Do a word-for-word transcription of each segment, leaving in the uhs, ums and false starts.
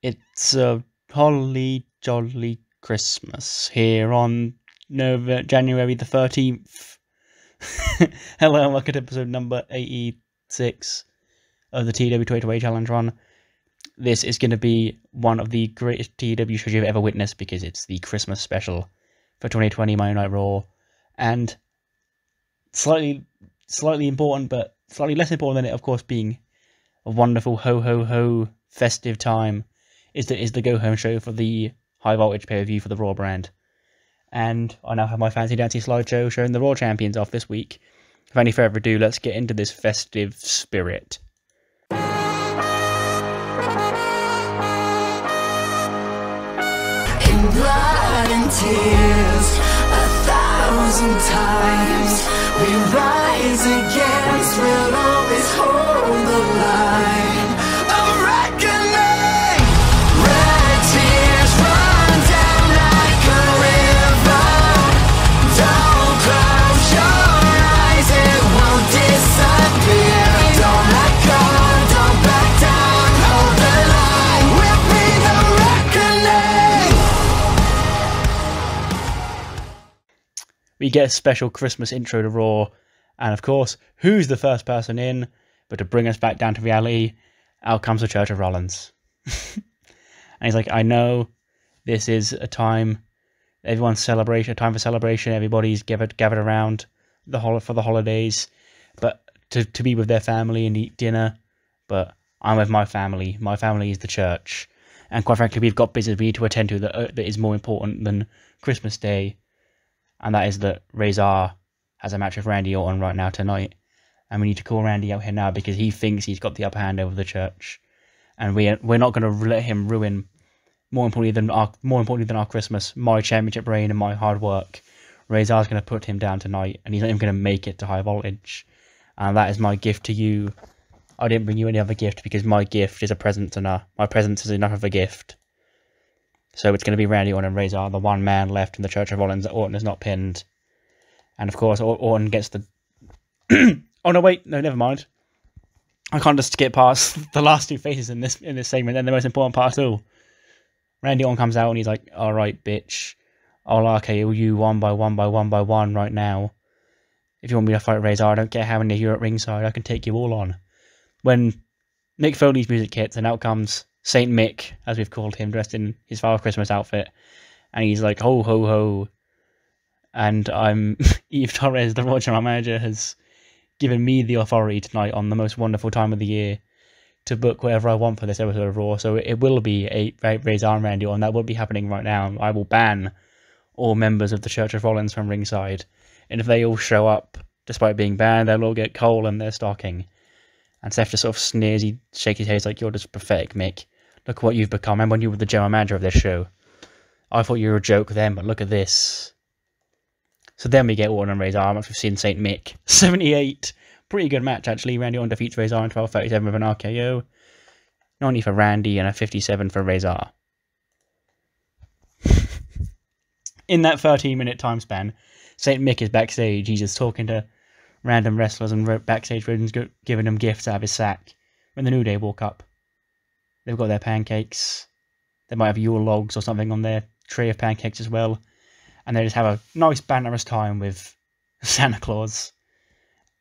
It's a holly jolly Christmas here on November, January the thirteenth. Hello and welcome to episode number eighty-six of the T W twenty-two A Challenge Run. This is going to be one of the greatest T W shows you've ever witnessed because it's the Christmas special for twenty twenty Monday Night Raw. And slightly, slightly important, but slightly less important than it, of course, being a wonderful ho ho ho festive time, is the, is the go home show for the High Voltage pay per view for the Raw brand. And I now have my fancy dancy slideshow showing the Raw champions off this week. If any further ado, let's get into this festive spirit. In blood and tears, a thousand times we rise against, we'll always hold the line of reckoning. Red tears run down like a river. Don't close your eyes, it won't disappear. Don't let go, don't back down, hold the line, we'll be the reckoning. We get a special Christmas intro to Raw. And of course, who's the first person in? But to bring us back down to reality, out comes the Church of Rollins. And he's like, I know this is a time, everyone's celebration, a time for celebration. Everybody's gathered, gathered around the hol for the holidays, but to, to be with their family and eat dinner. But I'm with my family. My family is the church. And quite frankly, we've got business we need to attend to that, uh, that is more important than Christmas Day. And that is that Rezar has a match with Randy Orton right now tonight, and we need to call Randy out here now because he thinks he's got the upper hand over the church, and we we're not going to let him ruin, more importantly than our more importantly than our Christmas, my championship reign and my hard work. Rezar's going to put him down tonight, and he's not even going to make it to High Voltage, and that is my gift to you. I didn't bring you any other gift because my gift is a present, and a, my presence is enough of a gift. So it's going to be Randy Orton and Rezar, the one man left in the Church of Rollins that Orton is not pinned. And of course, Orton gets the... oh no, wait, no, never mind. I can't just skip past the last two faces in this in this segment. They're the most important part at all. Randy Orton comes out and he's like, "All right, bitch, I'll R K O you one by one by one by one right now. If you want me to fight Rezar, I don't care how many of you are at ringside. I can take you all on." When Mick Foley's music hits, and out comes Saint Mick, as we've called him, dressed in his Father Christmas outfit, and he's like, "Ho ho ho." And I'm Eve Torres, the Raw General Manager, has given me the authority tonight on the most wonderful time of the year to book whatever I want for this episode of Raw. So it will be a Rezar and Randy Orton. That will be happening right now. I will ban all members of the Church of Rollins from ringside. And if they all show up, despite being banned, they'll all get coal in their stocking. And Seth just sort of sneers, he shakes his head, like, "You're just pathetic, Mick. Look what you've become. And when you were the General Manager of this show, I thought you were a joke then, but look at this." So then we get Orton and Rezar, which we've seen Saint Mick. seventy-eight. Pretty good match, actually. Randy Orton defeats Rezar in twelve thirty-seven with an R K O. ninety for Randy and a fifty-seven for Rezar. In that thirteen minute time span, Saint Mick is backstage. He's just talking to random wrestlers and backstage Roden's giving them gifts out of his sack. When the New Day walk up, they've got their pancakes. They might have Yule logs or something on their tray of pancakes as well. And they just have a nice banterous time with Santa Claus.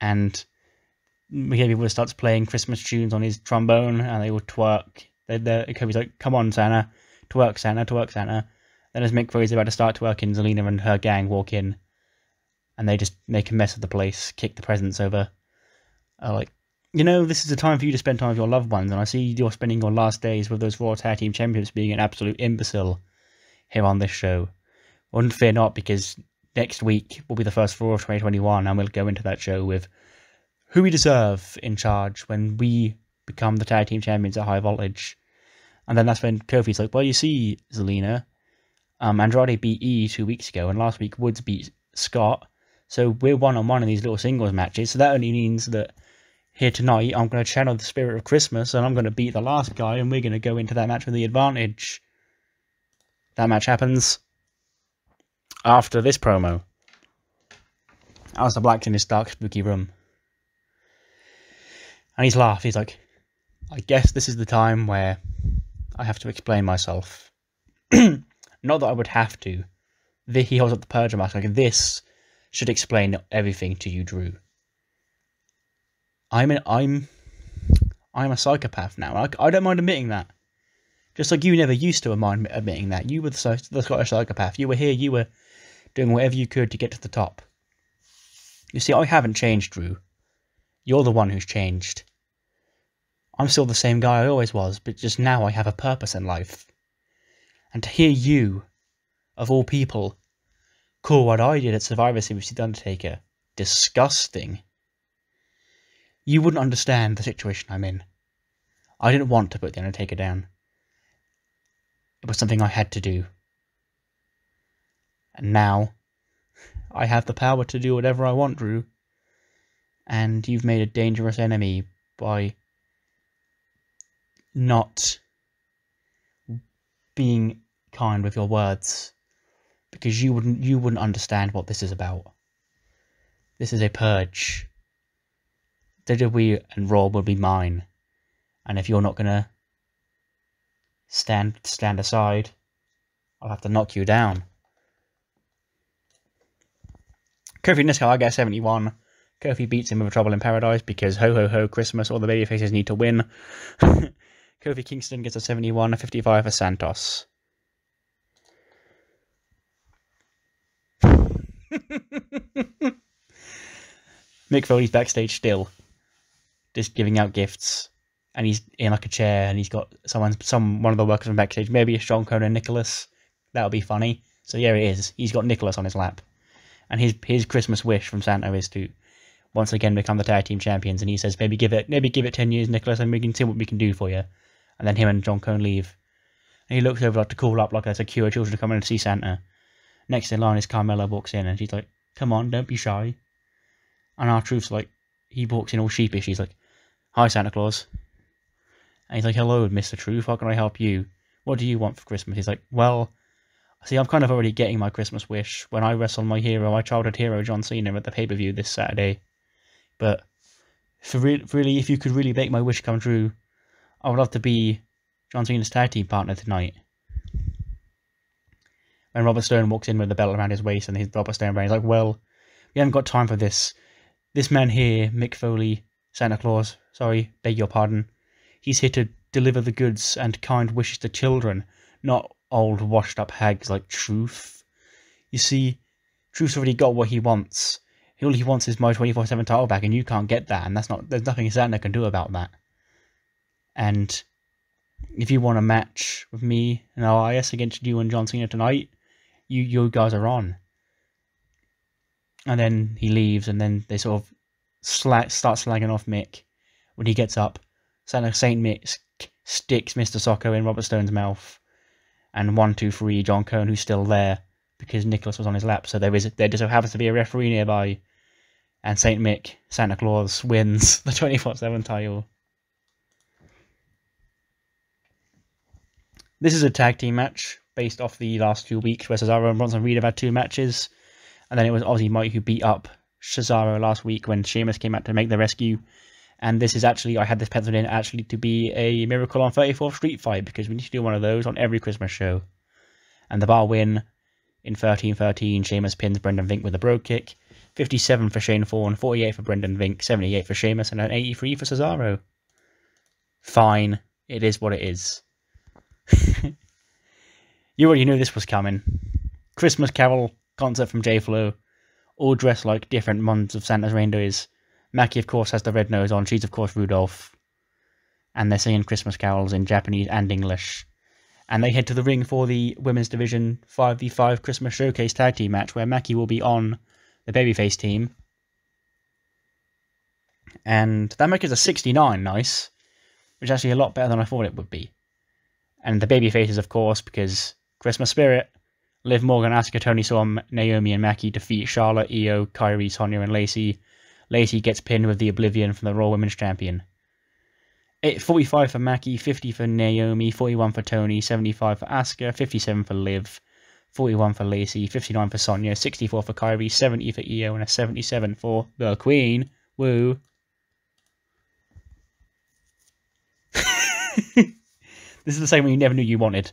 And we hear people starts playing Christmas tunes on his trombone, and they all twerk. They're, they're, Kobe's like, "Come on, Santa. Twerk, Santa. Twerk, Santa." Then as Mick Foley's about to start twerking, Zelina and her gang walk in. And they just make a mess of the place, kick the presents over. Uh, like, you know, this is the time for you to spend time with your loved ones, and I see you're spending your last days with those Raw Tag Team Champions being an absolute imbecile here on this show. Well, fear not, because next week will be the first Raw of twenty twenty-one, and we'll go into that show with who we deserve in charge when we become the tag team champions at High Voltage. And then that's when Kofi's like, "Well, you see, Zelina, um, Andrade beat E two weeks ago, and last week Woods beat Scott, so we're one-on-one in these little singles matches, so that only means that here tonight I'm going to channel the spirit of Christmas, and I'm going to beat the last guy, and we're going to go into that match with the advantage." That match happens. After this promo, Alistair Black's in his dark, spooky room. And he's laughed. He's like, "I guess this is the time where I have to explain myself. Not that I would have to. The, he holds up the purge mask like, this should explain everything to you, Drew. I'm an, I'm I'm a psychopath now. I, I don't mind admitting that. Just like you never used to mind admitting that. You were the, the Scottish psychopath. You were here. You were doing whatever you could to get to the top. You see, I haven't changed, Drew. You're the one who's changed. I'm still the same guy I always was, but just now I have a purpose in life. And to hear you, of all people, call what I did at Survivor Series to The Undertaker disgusting. You wouldn't understand the situation I'm in. I didn't want to put The Undertaker down. It was something I had to do. And now, I have the power to do whatever I want, Drew. And you've made a dangerous enemy by not being kind with your words. Because you wouldn't, you wouldn't understand what this is about. This is a purge. W W E and Raw will be mine. And if you're not going to stand stand aside, I'll have to knock you down. Kofi Niska, I guess, seventy-one. Kofi beats him with Trouble in Paradise because ho ho ho, Christmas, all the babyfaces need to win. Kofi Kingston gets a seventy-one, a fifty-five for Santos. Mick Foley's backstage still, just giving out gifts, and he's in like a chair, and he's got someone's some one of the workers from backstage. Maybe it's John Cone and Nicholas. That would be funny. So yeah, it is. He's got Nicholas on his lap, and his his Christmas wish from Santa is to once again become the tag team champions. And he says, maybe give it maybe give it ten years, Nicholas, and we can see what we can do for you. And then him and John Cone leave, and he looks over like to call up like there's a queue of children to come in and see Santa. Next in line is Carmella walks in, and she's like, "Come on, don't be shy." And R-Truth's like, he walks in all sheepish, he's like, "Hi, Santa Claus." And he's like, "Hello, Mister Truth, how can I help you? What do you want for Christmas?" He's like, "Well, see, I'm kind of already getting my Christmas wish when I wrestle my hero, my childhood hero, John Cena, at the pay-per-view this Saturday. But for re really, if you could really make my wish come true, I would love to be John Cena's tag team partner tonight." When Robert Stone walks in with the belt around his waist and his Robert Stone brain, he's like, "Well, we haven't got time for this. This man here, Mick Foley, Santa Claus, sorry, beg your pardon, he's here to deliver the goods and kind wishes to children, not old washed up hags like Truth. You see, Truth's already got what he wants. All he wants is my twenty-four seven title back, and you can't get that, and that's not, there's nothing Santa can do about that. And if you want a match with me and Elias against you and John Cena tonight, you, you guys are on." And then he leaves, and then they sort of slag, start slagging off Mick. When he gets up, Saint Mick sticks Mister Socko in Robert Stone's mouth, and one, two, three, John Cone, who's still there because Nicholas was on his lap. So there is there just so happens to be a referee nearby, and Saint Mick Santa Claus wins the twenty-four seven title. This is a tag team match based off the last two weeks where Cesaro and Bronson Reed have had two matches. And then it was Aussie Mike who beat up Cesaro last week when Sheamus came out to make the rescue. And this is actually, I had this penciled in actually to be a Miracle on thirty-fourth Street fight, because we need to do one of those on every Christmas show. And the bar win in thirteen thirteen, Sheamus pins Brendan Vink with a bro kick. fifty-seven for Shane Thorne, forty-eight for Brendan Vink, seventy-eight for Sheamus, and an eighty-three for Cesaro. Fine. It is what it is. You already knew this was coming. Christmas Carol concert from J-Flo, all dressed like different ones of Santa's reindeers. Mackie, of course, has the red nose on. She's, of course, Rudolph. And they're singing Christmas carols in Japanese and English. And they head to the ring for the Women's Division five v five Christmas Showcase Tag Team match, where Mackie will be on the babyface team. And that match is a sixty-nine, nice. Which is actually a lot better than I thought it would be. And the babyfaces, of course, because Christmas spirit. Liv Morgan, Asuka, Tony Storm, Naomi and Mackie defeat Charlotte, Io, Kairi, Sonya and Lacey. Lacey gets pinned with the Oblivion from the Raw Women's Champion. forty-five for Mackie, fifty for Naomi, forty-one for Tony, seventy-five for Asuka, fifty-seven for Liv, forty-one for Lacey, fifty-nine for Sonya, sixty-four for Kairi, seventy for Io and a seventy-seven for the Queen. Woo. This is the same one you never knew you wanted.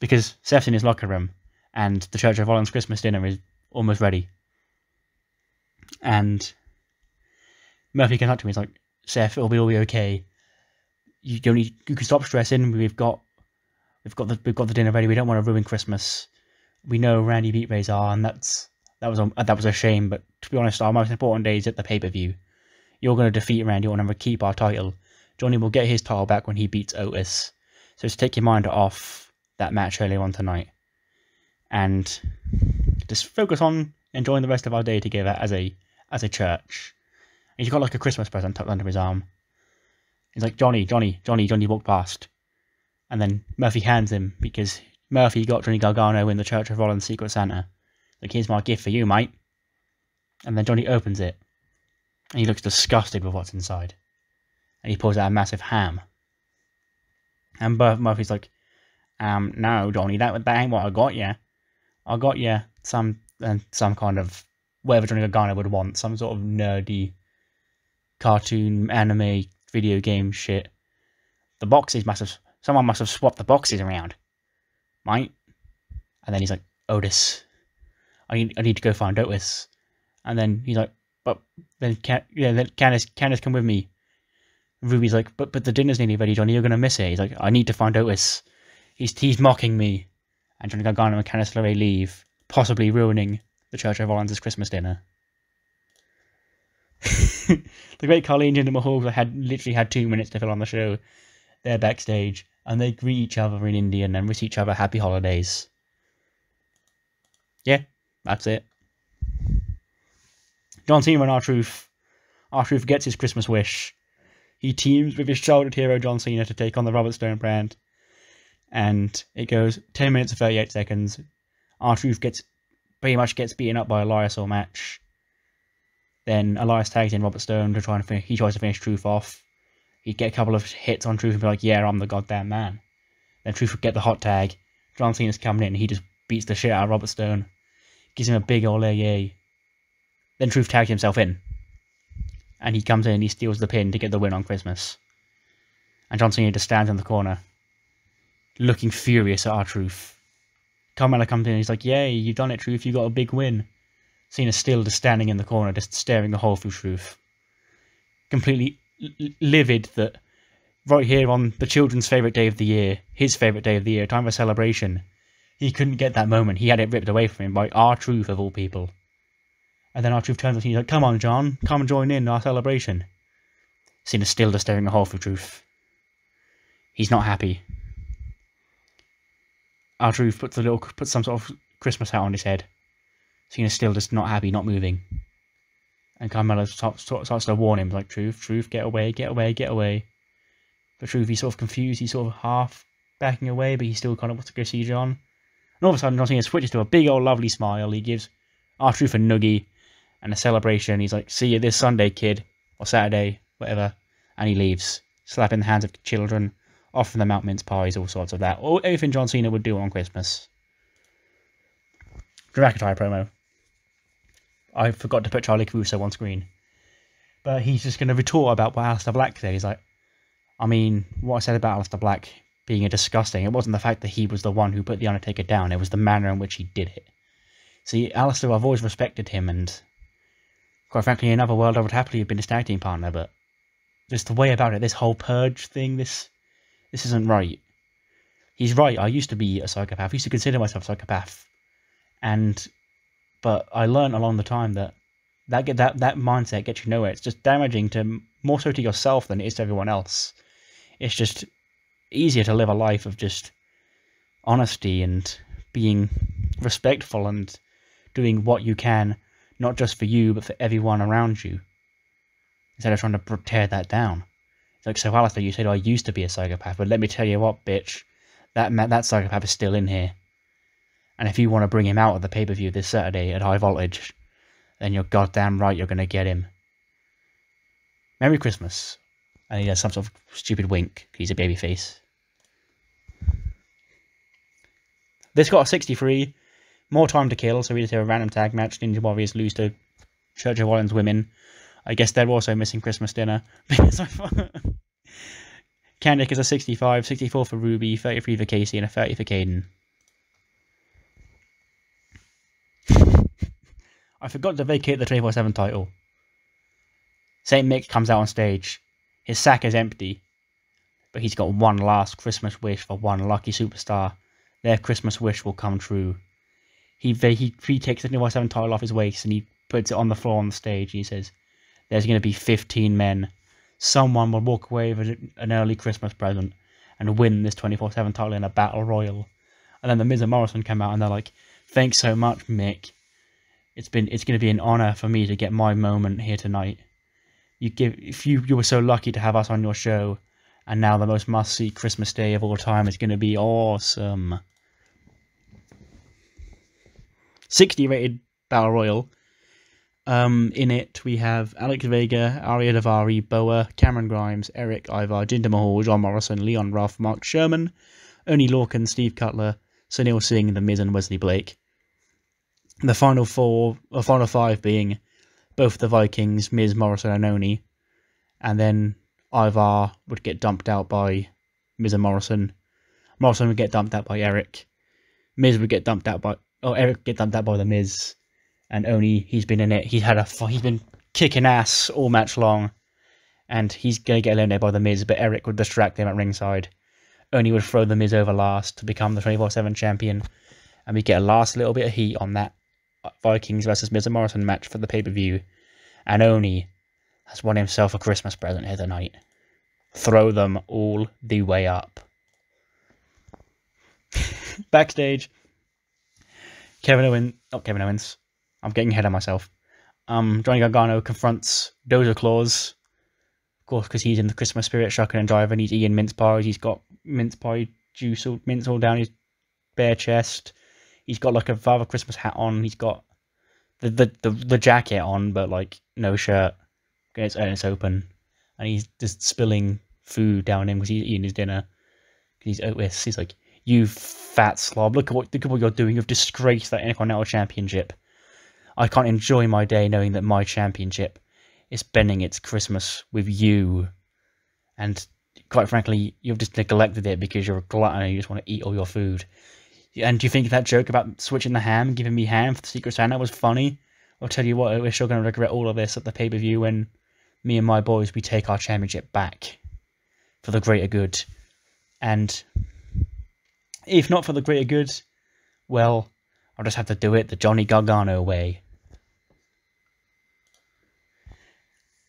Because Seth's in his locker room, and the Church of Rollins Christmas dinner is almost ready. And Murphy comes up to me, he's like, Seth, it'll be all be okay. You don't need, you can stop stressing. We've got, we've got the, we've got the dinner ready. We don't want to ruin Christmas. We know Randy beat Rezar, and that's that was a, that was a shame. But to be honest, our most important day is at the pay per view. You're going to defeat Randy Orton and keep our title. Johnny will get his title back when he beats Otis. So just take your mind off that match earlier on tonight, and just focus on enjoying the rest of our day together as a as a church. And he's got like a Christmas present tucked under his arm. He's like, Johnny, Johnny, Johnny, Johnny walked past. And then Murphy hands him, because Murphy got Johnny Gargano in the Church of Rollins Secret Santa. Like, here's my gift for you, mate. And then Johnny opens it, and he looks disgusted with what's inside. And he pulls out a massive ham. And Murphy's like, um, no, Johnny, that, that ain't what I got you. I got you some, uh, some kind of, whatever Johnny Gargano would want, some sort of nerdy cartoon anime video game shit. The boxes must have, someone must have swapped the boxes around, mate. And then he's like, Otis, I need, I need to go find Otis. And then he's like, but then can, yeah, then Candace, Candace, come with me. Ruby's like, but but the dinner's nearly ready, Johnny. You're gonna miss it. He's like, I need to find Otis. He's he's mocking me. And Johnny Gargano and Candice LeRae leave, possibly ruining the Church of Rollins' Christmas dinner. The great Carly and Jinder Mahal had literally had two minutes to fill on the show. They're backstage, and they greet each other in Indian and wish each other happy holidays. Yeah, that's it. John Cena and R-Truth. R-Truth gets his Christmas wish. He teams with his childhood hero John Cena to take on the Robert Stone brand. And it goes ten minutes and thirty-eight seconds. R-Truth gets, pretty much gets beaten up by Elias all match. Then Elias tags in Robert Stone to try and finish, he tries to finish Truth off. He'd get a couple of hits on Truth and be like, yeah, I'm the goddamn man. Then Truth would get the hot tag. John Cena's coming in and he just beats the shit out of Robert Stone. Gives him a big ole yay. Then Truth tags himself in. And he comes in and he steals the pin to get the win on Christmas. And John Cena just stands in the corner, looking furious at R-Truth. Carmella comes in and he's like, yay, you've done it, Truth, you got a big win. Cena's still just standing in the corner, just staring a hole through Truth. Completely livid that right here on the children's favourite day of the year, his favourite day of the year, time for celebration, he couldn't get that moment. He had it ripped away from him by R-Truth of all people. And then R-Truth turns on Cena, he's like, come on, John, come and join in our celebration. Cena's still just staring a hole through Truth. He's not happy. R-Truth puts, a little, puts some sort of Christmas hat on his head. Cena's still just not happy, not moving. And Carmella starts, starts to warn him, like, Truth, Truth, get away, get away, get away. But Truth, he's sort of confused, he's sort of half backing away, but he still kind of wants to go see John. And all of a sudden, John Cena switches to a big old lovely smile. He gives R-Truth a noogie and a celebration. He's like, see you this Sunday, kid, or Saturday, whatever. And he leaves, slapping the hands of children, offering them out mince pies, all sorts of that. All, everything John Cena would do on Christmas. Drew McIntyre promo. I forgot to put Charlie Caruso on screen. But he's just going to retort about what Alistair Black said. He's like, I mean, what I said about Alistair Black being a disgusting, it wasn't the fact that he was the one who put The Undertaker down. It was the manner in which he did it. See, Alistair, I've always respected him, and quite frankly, in another world, I would happily have been his tag team partner, but just the way about it, this whole purge thing, this, this isn't right. He's right. I used to be a psychopath. I used to consider myself a psychopath. And... But I learned along the time that that get that that mindset gets you nowhere. It's just damaging to more so to yourself than it is to everyone else. It's just easier to live a life of just honesty and being respectful and doing what you can, not just for you but for everyone around you, instead of trying to tear that down. It's like, so Alistair, you said I used to be a psychopath, but let me tell you what, bitch, that that psychopath is still in here. And if you want to bring him out at the pay-per-view this Saturday at High Voltage, then you're goddamn right you're going to get him. Merry Christmas. And he does some sort of stupid wink. He's a babyface. This got a sixty-three. More time to kill, so we just have a random tag match. Ninja Warriors lose to Church of Rollins women. I guess they're also missing Christmas dinner. Because I Kendrick is a sixty-five, sixty-four for Ruby, thirty-three for Casey, and a thirty for Caden. I forgot to vacate the twenty-four seven title. Saint Mick comes out on stage. His sack is empty, but he's got one last Christmas wish for one lucky superstar. Their Christmas wish will come true. He he, he takes the twenty-four seven title off his waist and he puts it on the floor on the stage. And he says, there's going to be fifteen men. Someone will walk away with an early Christmas present and win this twenty-four seven title in a battle royal. And then the Miz and Morrison come out and they're like, thanks so much, Mick. It's been it's going to be an honor for me to get my moment here tonight. You give if you you were so lucky to have us on your show, and now the most must-see Christmas day of all time is going to be awesome. sixty rated battle royal. Um, in it we have Alex Vega, Aria Davari, Boa, Cameron Grimes, Eric, Ivar, Jinder Mahal, John Morrison, Leon Ruff, Mark Sherman, Oni Lorcan, Steve Cutler, Sunil Singh, The Miz, and Wesley Blake. The final four, or final five, being both the Vikings, Miz, Morrison, and Oni, and then Ivar would get dumped out by Miz and Morrison. Morrison would get dumped out by Eric. Miz would get dumped out by, oh, Eric would get dumped out by the Miz, and Oni, he's been in it. He's had a, he's been kicking ass all match long, and he's gonna get eliminated by the Miz. But Eric would distract him at ringside. Oni would throw the Miz over last to become the twenty-four seven champion, and we get a last little bit of heat on that Vikings versus Miz and Morrison match for the pay-per-view, and Oni has won himself a Christmas present here tonight. Throw them all the way up. Backstage, Kevin Owens, not Kevin Owens, I'm getting ahead of myself. Um, Johnny Gargano confronts Doja Claus, of course, because he's in the Christmas spirit, shucking and driving. He's eating mince pies. He's got mince pie juice, all, mince all down his bare chest. He's got like a Father Christmas hat on. He's got the the, the, the jacket on, but like no shirt. And it's, and it's open. And he's just spilling food down him because he's eating his dinner. He's Otis. He's like, you fat slob. Look at what, look at what you're doing. You've disgraced that Intercontinental Championship. I can't enjoy my day knowing that my championship is spending its Christmas with you. And quite frankly, you've just neglected it because you're a glutton and you just want to eat all your food. And do you think that joke about switching the ham, giving me ham for the Secret Santa was funny? I'll tell you what, we're sure going to regret all of this at the pay-per-view when me and my boys, we take our championship back for the greater good. And if not for the greater good, well, I'll just have to do it the Johnny Gargano way.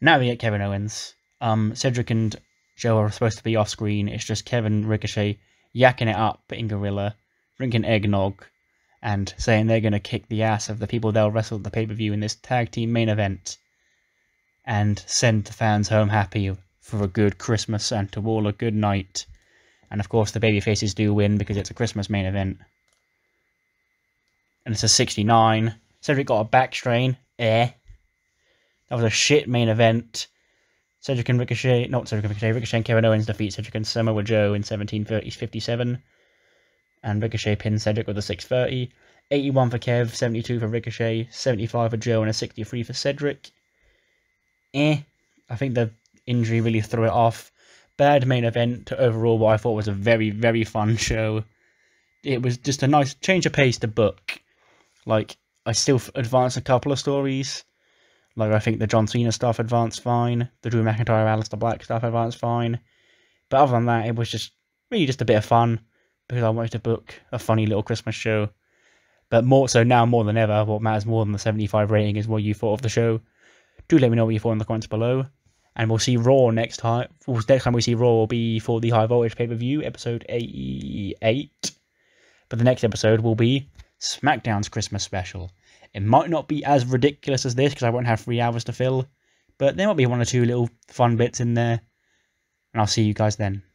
Now we get Kevin Owens. Um, Cedric and Joe are supposed to be off-screen. It's just Kevin Ricochet yakking it up in Gorilla, drinking eggnog, and saying they're going to kick the ass of the people they'll wrestle at the pay-per-view in this tag team main event, and send the fans home happy for a good Christmas and to all a good night. And of course the babyfaces do win because it's a Christmas main event. And it's a sixty-nine. Cedric got a back strain. Eh. That was a shit main event. Cedric and Ricochet, not Cedric and Ricochet, Ricochet and Kevin Owens defeat Cedric and Samoa Joe in seventeen thirty fifty-seven. And Ricochet pins Cedric with a six thirty. eighty-one for Kev, seventy-two for Ricochet, seventy-five for Joe, and a sixty-three for Cedric. Eh. I think the injury really threw it off. Bad main event to overall what I thought was a very, very fun show. It was just a nice change of pace to book. Like, I still advanced a couple of stories. Like, I think the John Cena stuff advanced fine. The Drew McIntyre, Alistair Black stuff advanced fine. But other than that, it was just really just a bit of fun, because I wanted to book a funny little Christmas show. But more so now, more than ever, what matters more than the seventy-five rating is what you thought of the show. Do let me know what you thought in the comments below. And we'll see Raw next time. Next time we see Raw will be for the High Voltage pay-per-view, episode eighty-eight. But the next episode will be SmackDown's Christmas special. It might not be as ridiculous as this, because I won't have three hours to fill. But there might be one or two little fun bits in there. And I'll see you guys then.